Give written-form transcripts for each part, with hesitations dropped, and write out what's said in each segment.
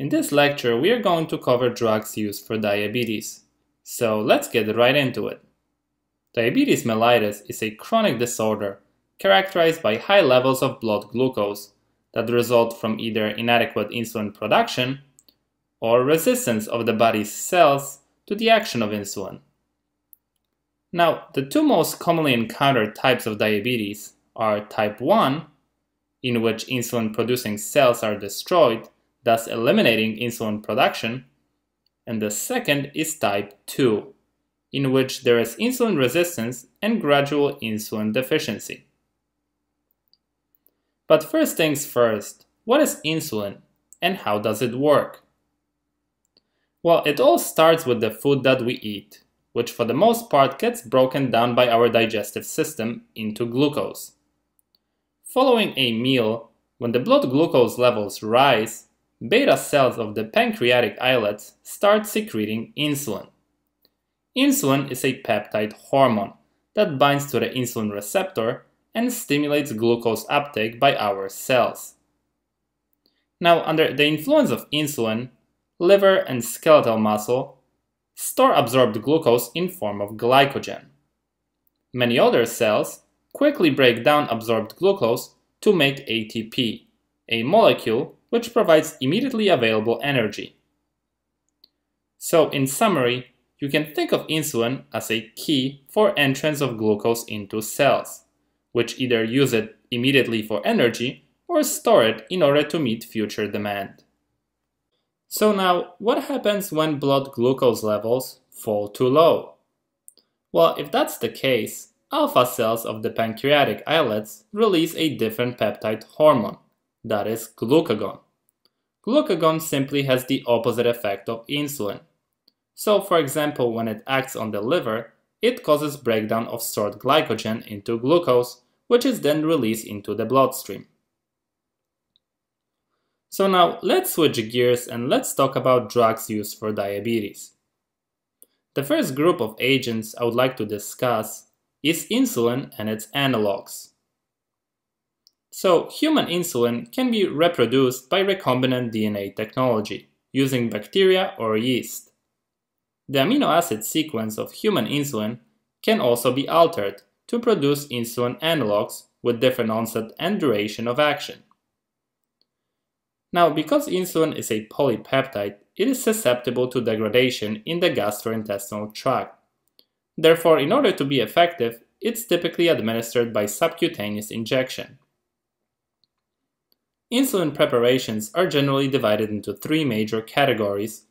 In this lecture, we are going to cover drugs used for diabetes. So let's get right into it. Diabetes mellitus is a chronic disorder characterized by high levels of blood glucose that result from either inadequate insulin production or resistance of the body's cells to the action of insulin. Now, the two most commonly encountered types of diabetes are type 1, in which insulin-producing cells are destroyed, thus eliminating insulin production, and the second is type 2, in which there is insulin resistance and gradual insulin deficiency. But first things first, what is insulin and how does it work? Well, it all starts with the food that we eat, which for the most part gets broken down by our digestive system into glucose. Following a meal, when the blood glucose levels rise, beta cells of the pancreatic islets start secreting insulin. Insulin is a peptide hormone that binds to the insulin receptor and stimulates glucose uptake by our cells. Now, under the influence of insulin, liver and skeletal muscle store absorbed glucose in form of glycogen. Many other cells quickly break down absorbed glucose to make ATP, a molecule which provides immediately available energy. So, in summary, you can think of insulin as a key for entrance of glucose into cells, which either use it immediately for energy or store it in order to meet future demand. So now, what happens when blood glucose levels fall too low? Well, if that's the case, alpha cells of the pancreatic islets release a different peptide hormone, that is glucagon. Glucagon simply has the opposite effect of insulin. So, for example, when it acts on the liver, it causes breakdown of stored glycogen into glucose, which is then released into the bloodstream. So now, let's switch gears and let's talk about drugs used for diabetes. The first group of agents I would like to discuss is insulin and its analogs. So, human insulin can be reproduced by recombinant DNA technology, using bacteria or yeast. The amino acid sequence of human insulin can also be altered to produce insulin analogs with different onset and duration of action. Now, because insulin is a polypeptide, it is susceptible to degradation in the gastrointestinal tract. Therefore, in order to be effective, it's typically administered by subcutaneous injection. Insulin preparations are generally divided into three major categories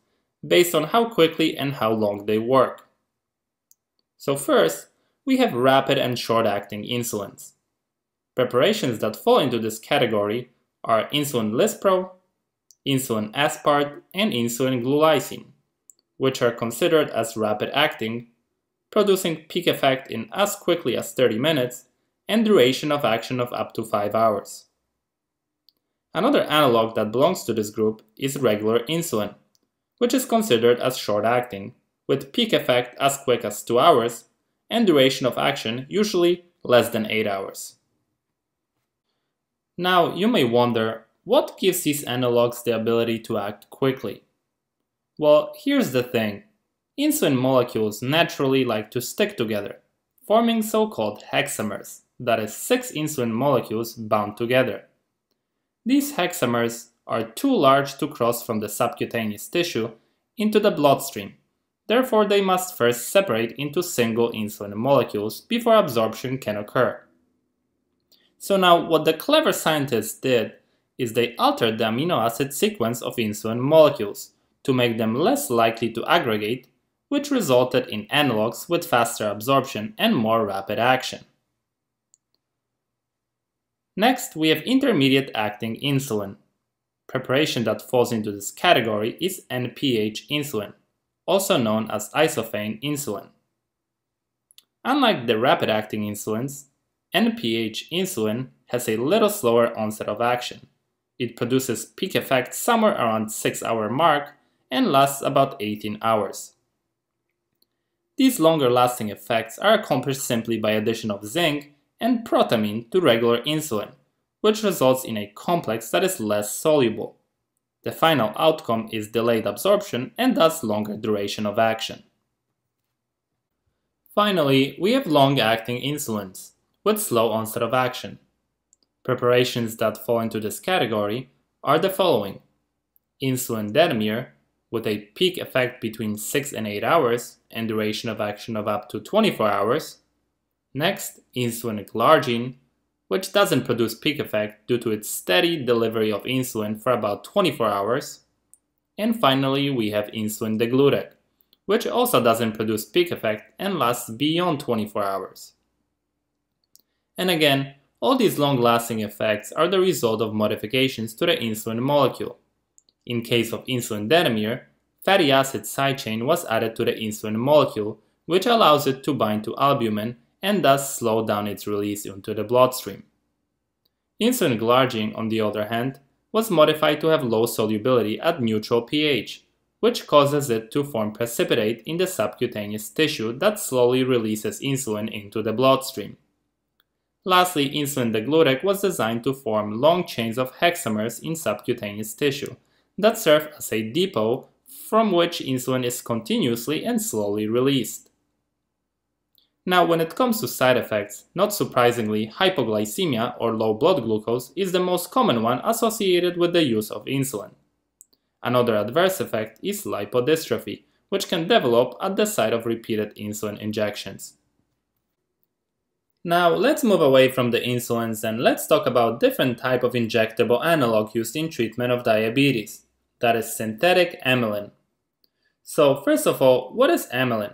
based on how quickly and how long they work. So first, we have rapid and short-acting insulins. Preparations that fall into this category are Insulin Lispro, Insulin Aspart, and Insulin Glulisine, which are considered as rapid-acting, producing peak effect in as quickly as 30 minutes and duration of action of up to 5 hours. Another analog that belongs to this group is regular insulin, which is considered as short-acting, with peak effect as quick as 2 hours and duration of action usually less than 8 hours. Now, you may wonder, what gives these analogs the ability to act quickly? Well, here's the thing. Insulin molecules naturally like to stick together, forming so-called hexamers, that is, 6 insulin molecules bound together. These hexamers are too large to cross from the subcutaneous tissue into the bloodstream, therefore they must first separate into single insulin molecules before absorption can occur. So now, what the clever scientists did is they altered the amino acid sequence of insulin molecules to make them less likely to aggregate, which resulted in analogs with faster absorption and more rapid action. Next, we have intermediate-acting insulin. Preparation that falls into this category is NPH insulin, also known as isophane insulin. Unlike the rapid-acting insulins, NPH insulin has a little slower onset of action. It produces peak effect somewhere around the 6-hour mark and lasts about 18 hours. These longer-lasting effects are accomplished simply by addition of zinc and protamine to regular insulin, which results in a complex that is less soluble. The final outcome is delayed absorption and thus longer duration of action. Finally, we have long-acting insulins with slow onset of action. Preparations that fall into this category are the following: Insulin Detemir, with a peak effect between 6 and 8 hours and duration of action of up to 24 hours. Next, Insulin Glargine, which doesn't produce peak effect due to its steady delivery of insulin for about 24 hours. And finally, we have Insulin Degludec, which also doesn't produce peak effect and lasts beyond 24 hours. And again, all these long-lasting effects are the result of modifications to the insulin molecule. In case of insulin detemir, fatty acid side chain was added to the insulin molecule, which allows it to bind to albumin and thus slow down its release into the bloodstream. Insulin glargine, on the other hand, was modified to have low solubility at neutral pH, which causes it to form precipitate in the subcutaneous tissue that slowly releases insulin into the bloodstream. Lastly, insulin degludec was designed to form long chains of hexamers in subcutaneous tissue that serve as a depot from which insulin is continuously and slowly released. Now, when it comes to side effects, not surprisingly, hypoglycemia or low blood glucose is the most common one associated with the use of insulin. Another adverse effect is lipodystrophy, which can develop at the site of repeated insulin injections. Now, let's move away from the insulins and let's talk about different type of injectable analog used in treatment of diabetes, that is synthetic amylin. So, first of all, what is amylin?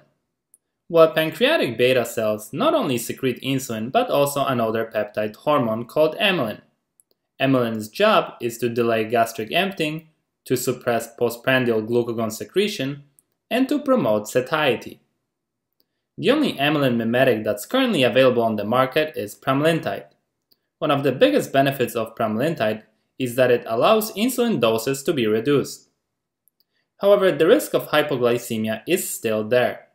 Well, pancreatic beta cells not only secrete insulin but also another peptide hormone called amylin. Amylin's job is to delay gastric emptying, to suppress postprandial glucagon secretion, and to promote satiety. The only amylin mimetic that's currently available on the market is pramlintide. One of the biggest benefits of pramlintide is that it allows insulin doses to be reduced. However, the risk of hypoglycemia is still there.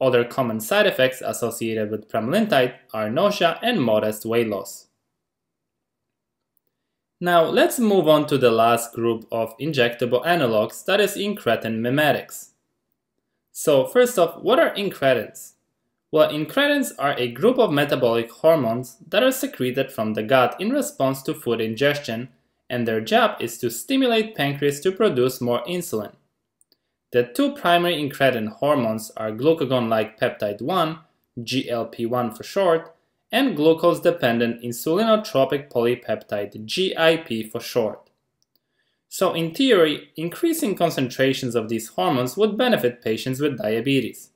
Other common side effects associated with pramlintide are nausea and modest weight loss. Now let's move on to the last group of injectable analogs, that is incretin mimetics. So first off, what are incretins? Well, incretins are a group of metabolic hormones that are secreted from the gut in response to food ingestion, and their job is to stimulate pancreas to produce more insulin. The two primary incretin hormones are glucagon-like peptide 1, GLP-1 for short, and glucose-dependent insulinotropic polypeptide, GIP for short. So in theory, increasing concentrations of these hormones would benefit patients with diabetes.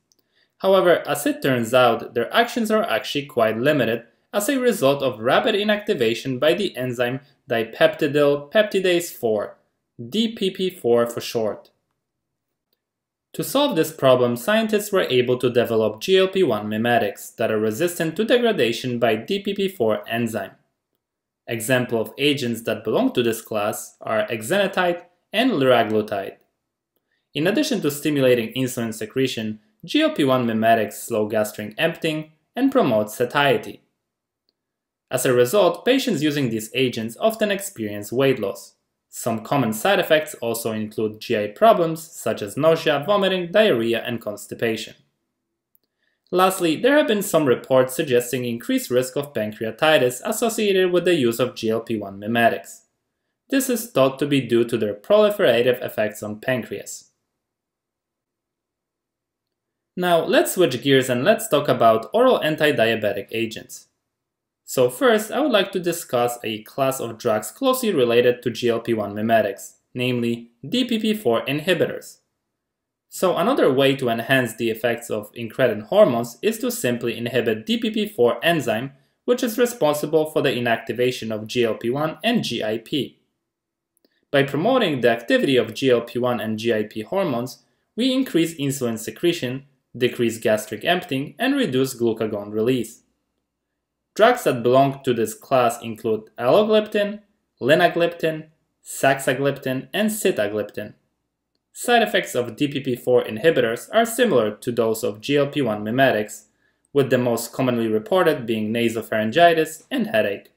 However, as it turns out, their actions are actually quite limited as a result of rapid inactivation by the enzyme dipeptidyl peptidase 4, DPP-4 for short. To solve this problem, scientists were able to develop GLP-1 mimetics that are resistant to degradation by DPP-4 enzyme. Example of agents that belong to this class are exenatide and liraglutide. In addition to stimulating insulin secretion, GLP-1 mimetics slow gastric emptying and promote satiety. As a result, patients using these agents often experience weight loss. Some common side effects also include GI problems such as nausea, vomiting, diarrhea, and constipation. Lastly, there have been some reports suggesting increased risk of pancreatitis associated with the use of GLP-1 mimetics. This is thought to be due to their proliferative effects on pancreas. Now, let's switch gears and let's talk about oral anti-diabetic agents. So first, I would like to discuss a class of drugs closely related to GLP-1 mimetics, namely DPP-4 inhibitors. So another way to enhance the effects of incretin hormones is to simply inhibit DPP-4 enzyme, which is responsible for the inactivation of GLP-1 and GIP. By promoting the activity of GLP-1 and GIP hormones, we increase insulin secretion, decrease gastric emptying, and reduce glucagon release. Drugs that belong to this class include alogliptin, linagliptin, saxagliptin, and sitagliptin. Side effects of DPP-4 inhibitors are similar to those of GLP-1 mimetics, with the most commonly reported being nasopharyngitis and headache.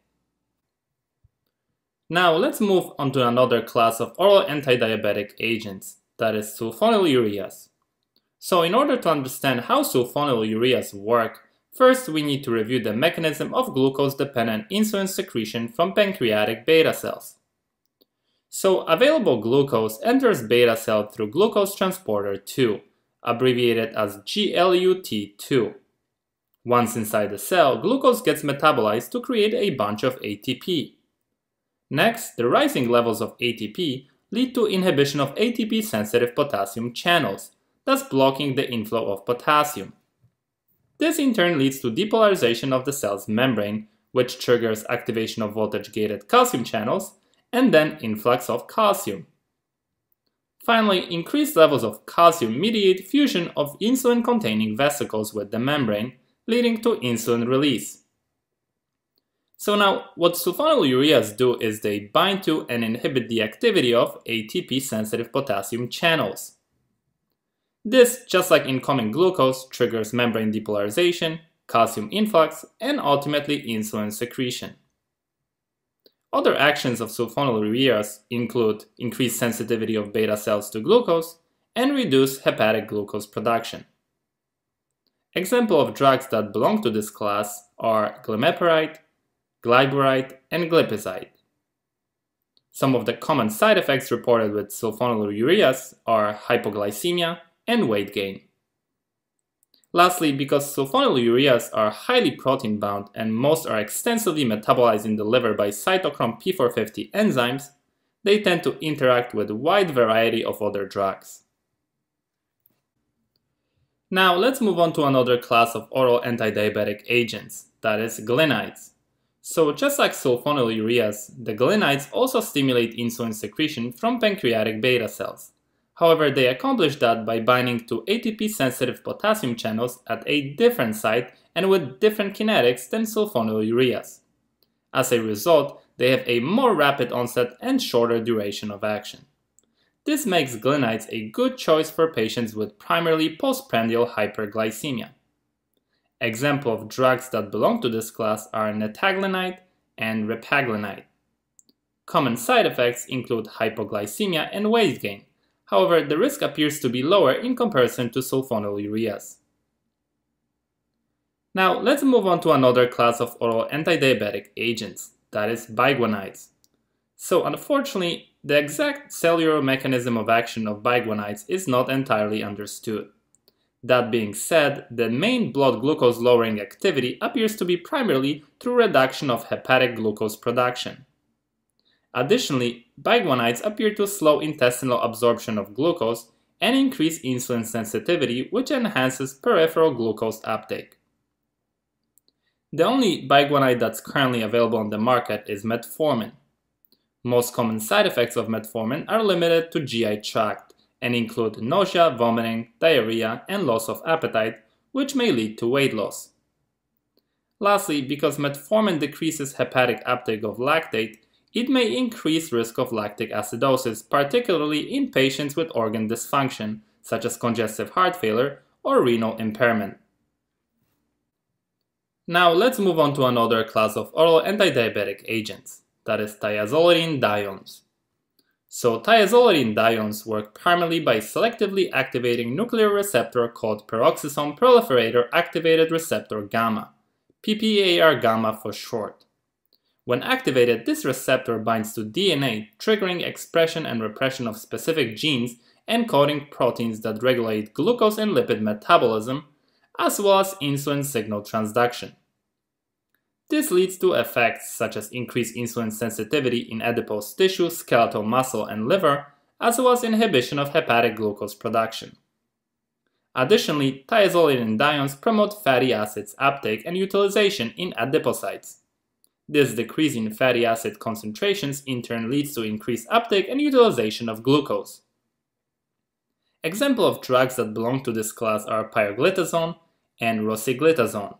Now let's move on to another class of oral anti-diabetic agents, that is sulfonylureas. So in order to understand how sulfonylureas work, first we need to review the mechanism of glucose-dependent insulin secretion from pancreatic beta cells. So available glucose enters beta cell through glucose transporter 2, abbreviated as GLUT2. Once inside the cell, glucose gets metabolized to create a bunch of ATP. Next, the rising levels of ATP lead to inhibition of ATP-sensitive potassium channels, thus blocking the inflow of potassium. This in turn leads to depolarization of the cell's membrane, which triggers activation of voltage-gated calcium channels, and then influx of calcium. Finally, increased levels of calcium mediate fusion of insulin-containing vesicles with the membrane, leading to insulin release. So now, what sulfonylureas do is they bind to and inhibit the activity of ATP-sensitive potassium channels. This, just like incoming glucose, triggers membrane depolarization, calcium influx, and ultimately insulin secretion. Other actions of sulfonylureas include increased sensitivity of beta cells to glucose and reduced hepatic glucose production. Examples of drugs that belong to this class are glimepiride, glyburide, and glipizide. Some of the common side effects reported with sulfonylureas are hypoglycemia and weight gain. Lastly, because sulfonylureas are highly protein-bound and most are extensively metabolized in the liver by cytochrome P450 enzymes, they tend to interact with a wide variety of other drugs. Now let's move on to another class of oral antidiabetic agents, that is glinides. So just like sulfonylureas, the glinides also stimulate insulin secretion from pancreatic beta cells. However, they accomplish that by binding to ATP-sensitive potassium channels at a different site and with different kinetics than sulfonylureas. As a result, they have a more rapid onset and shorter duration of action. This makes glinides a good choice for patients with primarily postprandial hyperglycemia. Examples of drugs that belong to this class are nateglinide and repaglinide. Common side effects include hypoglycemia and weight gain. However, the risk appears to be lower in comparison to sulfonylureas. Now let's move on to another class of oral antidiabetic agents, that is biguanides. So unfortunately, the exact cellular mechanism of action of biguanides is not entirely understood. That being said, the main blood glucose-lowering activity appears to be primarily through reduction of hepatic glucose production. Additionally, biguanides appear to slow intestinal absorption of glucose and increase insulin sensitivity, which enhances peripheral glucose uptake. The only biguanide that's currently available on the market is metformin. Most common side effects of metformin are limited to GI tract, and include nausea, vomiting, diarrhea, and loss of appetite, which may lead to weight loss. Lastly, because metformin decreases hepatic uptake of lactate, it may increase risk of lactic acidosis, particularly in patients with organ dysfunction, such as congestive heart failure or renal impairment. Now let's move on to another class of oral antidiabetic agents, that is thiazolidinediones. So thiazolidinediones work primarily by selectively activating nuclear receptor called peroxisome proliferator activated receptor gamma, PPAR gamma for short. When activated, this receptor binds to DNA, triggering expression and repression of specific genes and coding proteins that regulate glucose and lipid metabolism, as well as insulin signal transduction. This leads to effects such as increased insulin sensitivity in adipose tissue, skeletal muscle, and liver, as well as inhibition of hepatic glucose production. Additionally, thiazolidinediones promote fatty acids uptake and utilization in adipocytes. This decrease in fatty acid concentrations in turn leads to increased uptake and utilization of glucose. Examples of drugs that belong to this class are pioglitazone and rosiglitazone.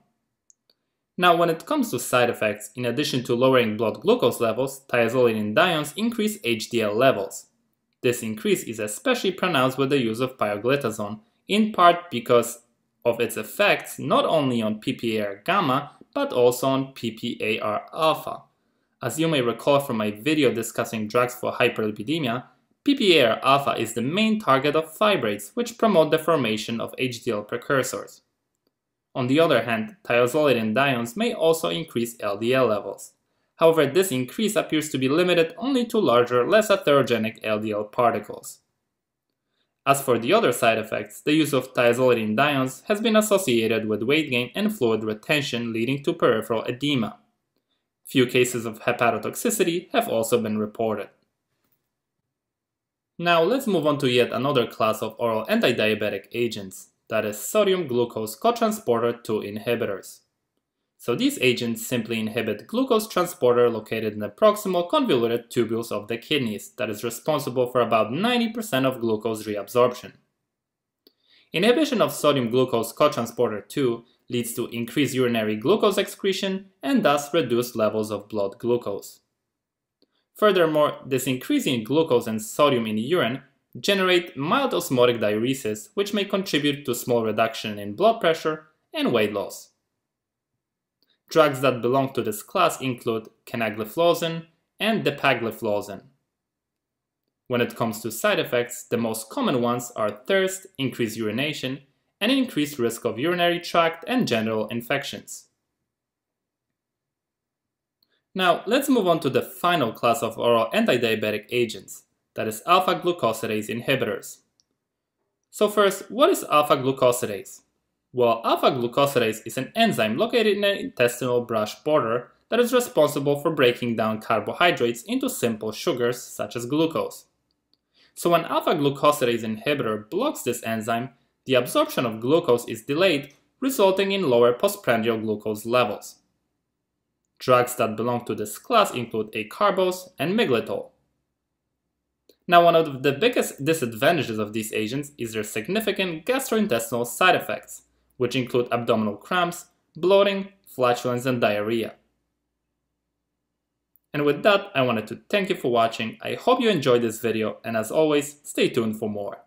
Now, when it comes to side effects, in addition to lowering blood glucose levels, thiazolidinediones increase HDL levels. This increase is especially pronounced with the use of pioglitazone, in part because of its effects not only on PPAR gamma, but also on PPAR alpha, As you may recall from my video discussing drugs for hyperlipidemia, PPAR-alpha is the main target of fibrates, which promote the formation of HDL precursors. On the other hand, thiazolidine diones may also increase LDL levels. However, this increase appears to be limited only to larger, less atherogenic LDL particles. As for the other side effects, the use of thiazolidine diones has been associated with weight gain and fluid retention, leading to peripheral edema. Few cases of hepatotoxicity have also been reported. Now let's move on to yet another class of oral antidiabetic agents, that is sodium glucose cotransporter 2 inhibitors. So these agents simply inhibit glucose transporter located in the proximal convoluted tubules of the kidneys that is responsible for about 90% of glucose reabsorption. Inhibition of sodium glucose cotransporter 2 leads to increased urinary glucose excretion and thus reduced levels of blood glucose. Furthermore, this increase in glucose and sodium in urine generate mild osmotic diuresis, which may contribute to small reduction in blood pressure and weight loss. Drugs that belong to this class include canagliflozin and dapagliflozin. When it comes to side effects, the most common ones are thirst, increased urination, and increased risk of urinary tract and general infections. Now let's move on to the final class of oral antidiabetic agents, that is alpha-glucosidase inhibitors. So first, what is alpha-glucosidase? Well, alpha-glucosidase is an enzyme located in the intestinal brush border that is responsible for breaking down carbohydrates into simple sugars such as glucose. So when alpha-glucosidase inhibitor blocks this enzyme, the absorption of glucose is delayed, resulting in lower postprandial glucose levels. Drugs that belong to this class include acarbose and miglitol. Now, one of the biggest disadvantages of these agents is their significant gastrointestinal side effects, which include abdominal cramps, bloating, flatulence, and diarrhea. And with that, I wanted to thank you for watching. I hope you enjoyed this video, and as always, stay tuned for more.